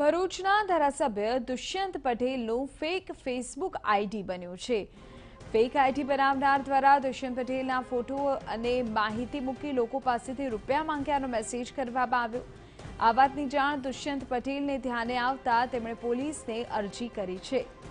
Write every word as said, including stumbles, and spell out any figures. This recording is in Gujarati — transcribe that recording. ભરૂચના ધારાસભ્ય દુષ્યંત પટેલનું ફેક ફેસબુક આઈડી બન્યું છે। ફેક આઈડી બનાવનાર દ્વારા દુષ્યંત પટેલના ફોટો અને માહિતી મૂકી લોકો પાસેથી રૂપિયા માંગ્યાનો મેસેજ કરવામાં આવ્યો। આ વાતની જાણ દુષ્યંત પટેલને ધ્યાને આવતા તેમણે પોલીસને અરજી કરી છે।